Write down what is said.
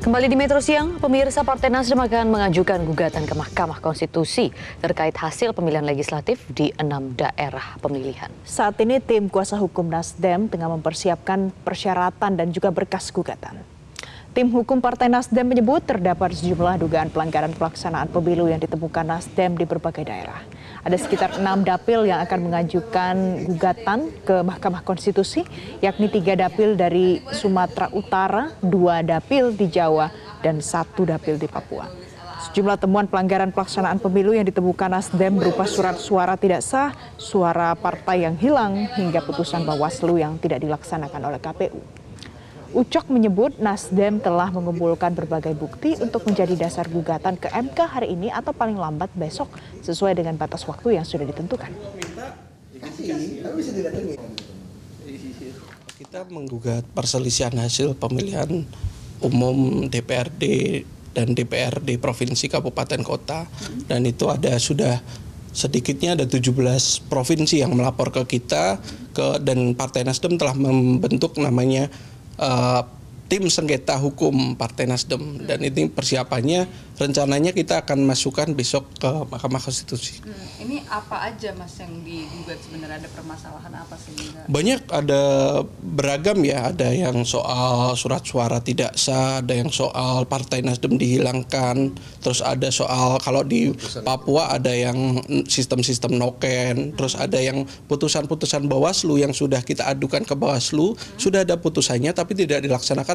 Kembali di Metro Siang, pemirsa, Partai NasDem akan mengajukan gugatan ke Mahkamah Konstitusi terkait hasil pemilihan legislatif di 6 daerah pemilihan. Saat ini tim kuasa hukum NasDem tengah mempersiapkan persyaratan dan juga berkas gugatan. Tim hukum Partai NasDem menyebut terdapat sejumlah dugaan pelanggaran pelaksanaan pemilu yang ditemukan NasDem di berbagai daerah. Ada sekitar 6 dapil yang akan mengajukan gugatan ke Mahkamah Konstitusi, yakni 3 dapil dari Sumatera Utara, 2 dapil di Jawa, dan 1 dapil di Papua. Sejumlah temuan pelanggaran pelaksanaan pemilu yang ditemukan NasDem berupa surat suara tidak sah, suara partai yang hilang, hingga putusan Bawaslu yang tidak dilaksanakan oleh KPU. Ucok menyebut NasDem telah mengumpulkan berbagai bukti untuk menjadi dasar gugatan ke MK hari ini atau paling lambat besok sesuai dengan batas waktu yang sudah ditentukan. Kita menggugat perselisihan hasil pemilihan umum DPRD dan DPRD provinsi kabupaten kota, dan itu sudah sedikitnya ada 17 provinsi yang melapor ke kita dan Partai NasDem telah membentuk namanya tim sengketa hukum Partai NasDem, dan ini persiapannya rencananya kita akan masukkan besok ke Mahkamah Konstitusi. Ini apa aja Mas yang digugat sebenarnya, ada permasalahan apa sebenarnya? Banyak, ada beragam ya, ada yang soal surat suara tidak sah, ada yang soal Partai NasDem dihilangkan, terus ada soal kalau di Papua ada yang sistem-sistem noken, terus ada yang putusan-putusan Bawaslu yang sudah kita adukan ke Bawaslu, sudah ada putusannya tapi tidak dilaksanakan